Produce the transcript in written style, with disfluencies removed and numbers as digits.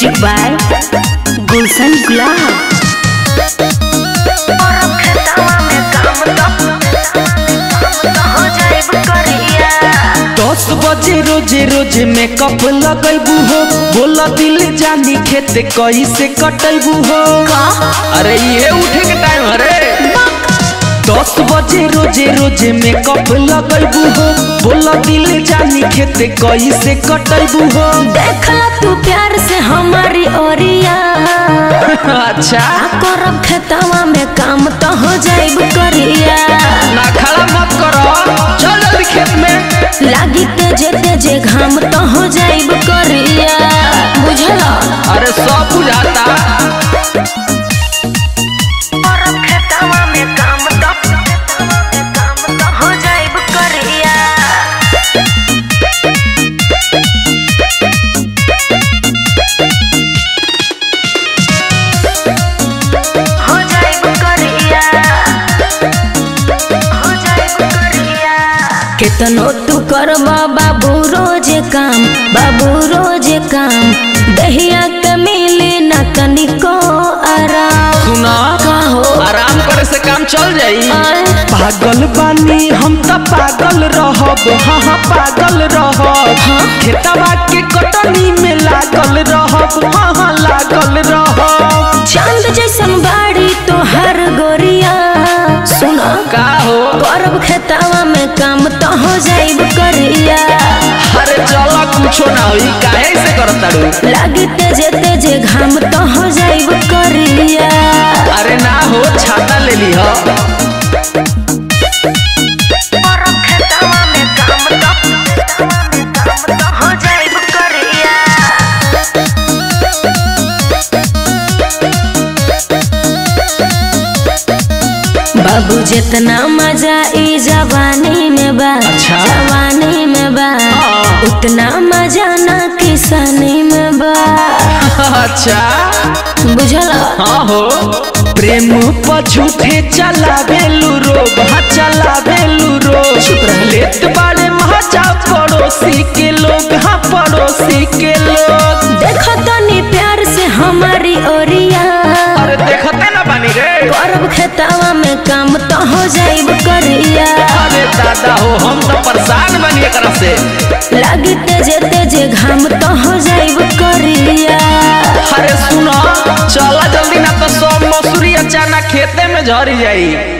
Music by गुलशन गुलाब। रोजे रोजे makeup लगैबू हो, बोला दिल जानी खेत कैसे कटैबू हो। अरे ये उठे के टाइम अरे 10 बजे रोजे रोजे मेकअप लगैबू हो, बोला दिल जानी खेत कैसे कटैबू हो। देखला तू प्यार से हमारी ओरिया अच्छा करब खेतवा में काम तो हो जाइब करिया। ना खड़ा मत करो चल जल्दी खेत में लागी तेजे घाम तो हो जाइब करिया। बुझला अरे सब बुझाता करब खेतवा में काम तो हो जाइब करिया। केतनो तू करबा बाबू रोजे काम, बाबू रोजे काम, दहिया के मिली ना कनिको आराम। सुना कहो आराम करे से काम चल जाई। पागल बानी हम तो पागल रहब, हाँ पागल रहब, खेतवा के कटनी में लागल रहब, हाँ लागल रहब। चांद जैसन बाड़ी तो हर गोरिया सुना कहो करब खेतवा में काम तो हो जाइब करिया। अरे चला कुछो ना होई काहे से करता रू लागी तेजे घाम तो हो जाइब करिया। अरे ना हो छाता ले ली हो करब खेतवा में काम तो हो जाइब करिया। बाबू जितना मजा ई जवानी अच्छा? जवानी में बा उतना मजा ना किसानी में बा। अच्छा बुझला हाँ हो प्रेम पर झूठे चलावेलू रोब, हाँ चलावेलू रोब। चुप रहलेत बाड़े मजा पड़ोसी के लोग, हाँ पड़ोसी के लोग। देखो तनी प्यार से हमारी ओरिया। अरे देखो ना बानी रे करब खेतवा में काम तो हो जाइब करिया। दादा हो हम तो परेशान बनिए कर से लागी तेजे घाम तो हो जाइब करिया। अरे सुनो चला जल्दी ना तो सब मसूरी अचानक खेते में झड़ जाई।